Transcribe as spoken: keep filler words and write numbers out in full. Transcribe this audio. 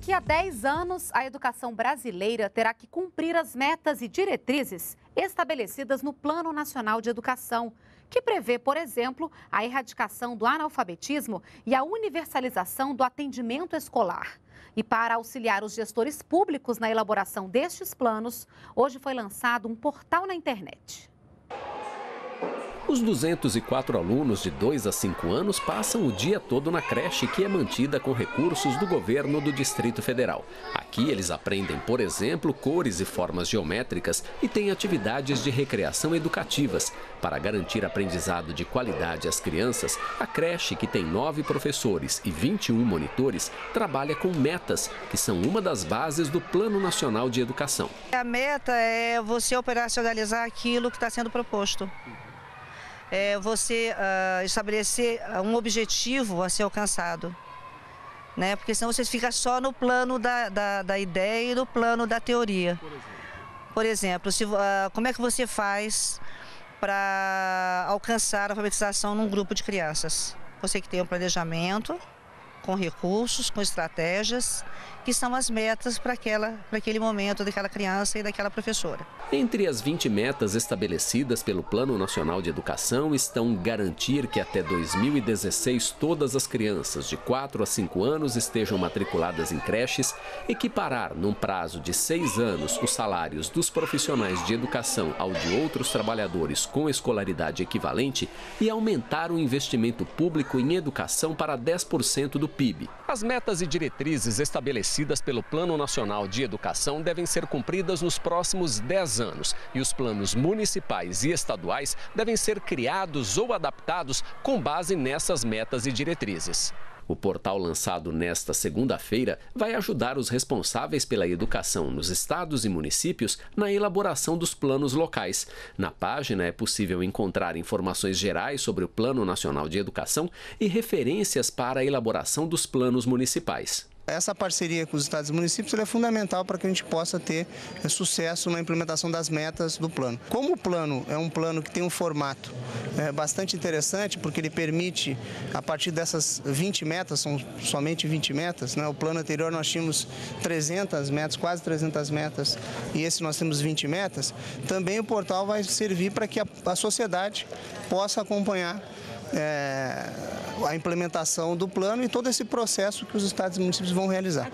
Daqui a dez anos, a educação brasileira terá que cumprir as metas e diretrizes estabelecidas no Plano Nacional de Educação, que prevê, por exemplo, a erradicação do analfabetismo e a universalização do atendimento escolar. E para auxiliar os gestores públicos na elaboração destes planos, hoje foi lançado um portal na internet. Os duzentos e quatro alunos de dois a cinco anos passam o dia todo na creche, que é mantida com recursos do governo do Distrito Federal. Aqui eles aprendem, por exemplo, cores e formas geométricas e têm atividades de recreação educativas. Para garantir aprendizado de qualidade às crianças, a creche, que tem nove professores e vinte e um monitores, trabalha com metas, que são uma das bases do Plano Nacional de Educação. A meta é você operacionalizar aquilo que está sendo proposto. É você uh, estabelecer um objetivo a ser alcançado, né? Porque senão você fica só no plano da, da, da ideia e no plano da teoria. Por exemplo, se, uh, como é que você faz para alcançar a alfabetização num grupo de crianças? Você que tem um planejamento, com recursos, com estratégias, que são as metas para aquela, para aquele momento daquela criança e daquela professora. Entre as vinte metas estabelecidas pelo Plano Nacional de Educação estão garantir que até dois mil e dezesseis todas as crianças de quatro a cinco anos estejam matriculadas em creches, equiparar num prazo de seis anos os salários dos profissionais de educação ao de outros trabalhadores com escolaridade equivalente e aumentar o investimento público em educação para dez por cento do P I B. As metas e diretrizes estabelecidas pelo Plano Nacional de Educação devem ser cumpridas nos próximos dez anos e os planos municipais e estaduais devem ser criados ou adaptados com base nessas metas e diretrizes. O portal lançado nesta segunda-feira vai ajudar os responsáveis pela educação nos estados e municípios na elaboração dos planos locais. Na página é possível encontrar informações gerais sobre o Plano Nacional de Educação e referências para a elaboração dos planos municipais. Essa parceria com os estados e municípios é fundamental para que a gente possa ter sucesso na implementação das metas do plano. Como o plano é um plano que tem um formato é, bastante interessante, porque ele permite, a partir dessas vinte metas, são somente vinte metas, né? O plano anterior nós tínhamos trezentas metas, quase trezentas metas, e esse nós temos vinte metas, também o portal vai servir para que a, a sociedade possa acompanhar É, a implementação do plano e todo esse processo que os estados e municípios vão realizar.